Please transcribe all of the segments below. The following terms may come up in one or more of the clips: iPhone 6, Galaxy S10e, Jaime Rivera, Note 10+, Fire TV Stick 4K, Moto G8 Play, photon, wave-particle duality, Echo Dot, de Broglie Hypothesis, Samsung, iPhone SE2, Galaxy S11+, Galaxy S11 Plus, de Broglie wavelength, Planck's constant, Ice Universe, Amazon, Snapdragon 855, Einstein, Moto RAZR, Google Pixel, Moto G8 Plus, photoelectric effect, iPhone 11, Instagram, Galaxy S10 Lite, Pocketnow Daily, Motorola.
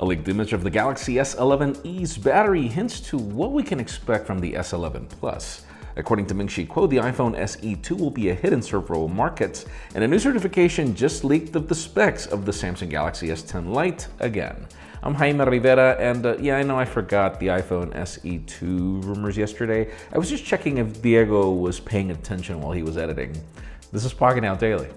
A leaked image of the Galaxy S11e's battery hints to what we can expect from the S11 Plus. According to Ming-Chi Kuo, the iPhone SE2 will be a hit in several markets, and a new certification just leaked of the specs of the Samsung Galaxy S10 Lite again. I'm Jaime Rivera, and yeah, I know I forgot the iPhone SE2 rumors yesterday. I was just checking if Diego was paying attention while he was editing. This is Pocketnow Daily.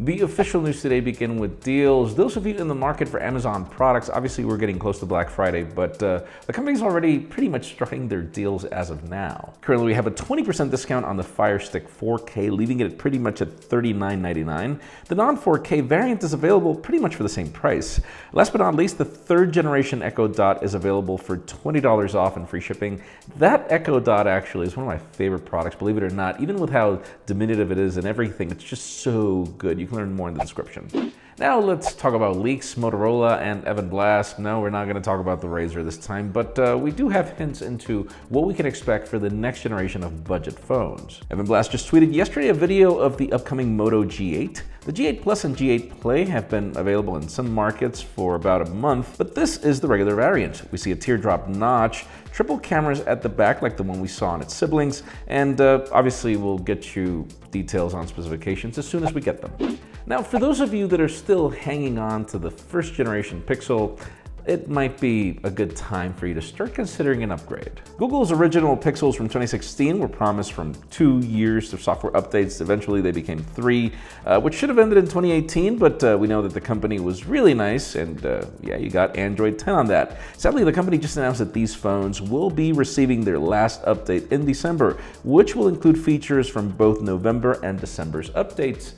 The official news today begin with deals. Those of you in the market for Amazon products, obviously we're getting close to Black Friday, but the company's already pretty much starting their deals as of now. Currently, we have a 20% discount on the Fire Stick 4K, leaving it pretty much at $39.99. The non-4K variant is available pretty much for the same price. Last but not least, the third generation Echo Dot is available for $20 off and free shipping. That Echo Dot actually is one of my favorite products, believe it or not. Even with how diminutive it is and everything, it's just so good. You can learn more in the description. Now let's talk about leaks, Motorola and Evan Blass. No, we're not going to talk about the Razr this time, but we do have hints into what we can expect for the next generation of budget phones. Evan Blass just tweeted yesterday a video of the upcoming Moto G8. The G8 Plus and G8 Play have been available in some markets for about a month, but this is the regular variant. We see a teardrop notch, triple cameras at the back like the one we saw on its siblings, and obviously we'll get you details on specifications as soon as we get them. Now, for those of you that are still hanging on to the first generation Pixel, it might be a good time for you to start considering an upgrade. Google's original Pixels from 2016 were promised from 2 years of software updates. Eventually they became 3, which should have ended in 2018, but we know that the company was really nice, and yeah, you got Android 10 on that. Sadly, the company just announced that these phones will be receiving their last update in December, which will include features from both November and December's updates.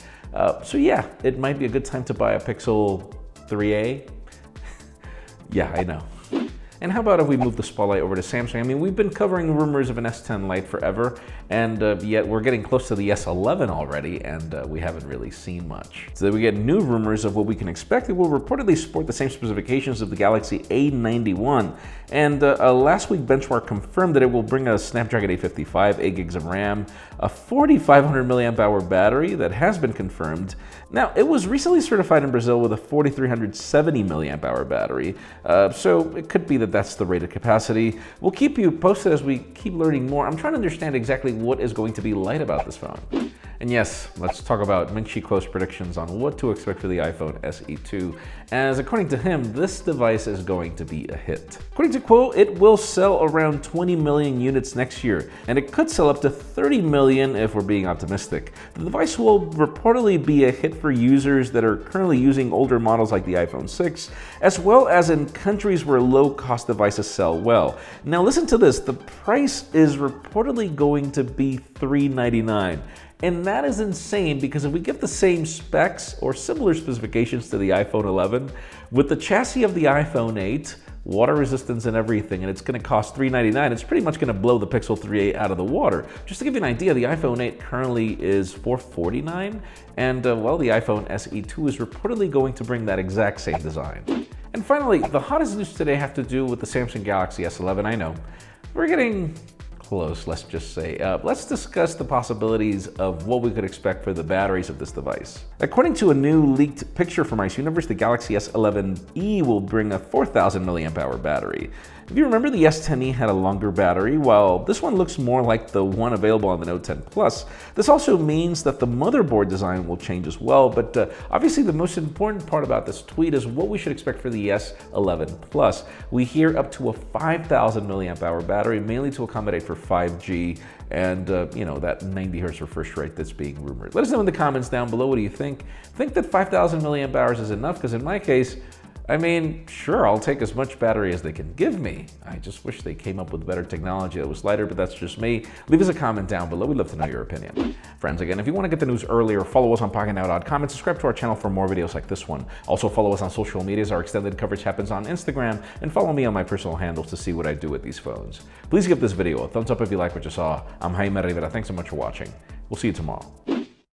So yeah, it might be a good time to buy a Pixel 3A. Yeah, I know. And how about if we move the spotlight over to Samsung? I mean, we've been covering rumors of an S10 Lite forever, and yet we're getting close to the S11 already, and we haven't really seen much. So then we get new rumors of what we can expect. It will reportedly support the same specifications of the Galaxy A91, and a last week benchmark confirmed that it will bring a Snapdragon 855, 8 gigs of RAM, a 4500 mAh battery that has been confirmed. Now, it was recently certified in Brazil with a 4370 mAh battery, so it could be that that's the rated capacity. We'll keep you posted as we keep learning more. I'm trying to understand exactly what is going to be light about this phone. And yes, let's talk about Ming-Chi Kuo's predictions on what to expect for the iPhone SE2, as according to him, this device is going to be a hit. According to Kuo, it will sell around 20 million units next year, and it could sell up to 30 million if we're being optimistic. The device will reportedly be a hit for users that are currently using older models like the iPhone 6, as well as in countries where low-cost devices sell well. Now listen to this, the price is reportedly going to be $399. And that is insane, because if we give the same specs or similar specifications to the iPhone 11, with the chassis of the iPhone 8, water resistance and everything, and it's gonna cost $399, it's pretty much gonna blow the Pixel 3a out of the water. Just to give you an idea, the iPhone 8 currently is $449, and well, the iPhone SE2 is reportedly going to bring that exact same design. And finally, the hottest news today have to do with the Samsung Galaxy S11, I know. We're getting close, let's just say. Let's discuss the possibilities of what we could expect for the batteries of this device. According to a new leaked picture from Ice Universe, the Galaxy S11e will bring a 4000 mAh battery. If you remember, the S10e had a longer battery, while this one looks more like the one available on the Note 10+. This also means that the motherboard design will change as well, but obviously the most important part about this tweet is what we should expect for the S11+. We hear up to a 5000 mAh battery, mainly to accommodate for 5G and you know, that 90Hz refresh rate that's being rumored. Let us know in the comments down below, what do you think? Think that 5000 mAh is enough? Because in my case, I mean, sure, I'll take as much battery as they can give me. I just wish they came up with better technology that was lighter, but that's just me. Leave us a comment down below. We'd love to know your opinion. Friends, again, if you want to get the news earlier, follow us on pocketnow.com and subscribe to our channel for more videos like this one. Also, follow us on social medias. Our extended coverage happens on Instagram, and follow me on my personal handles to see what I do with these phones. Please give this video a thumbs up if you like what you saw. I'm Jaime Rivera. Thanks so much for watching. We'll see you tomorrow.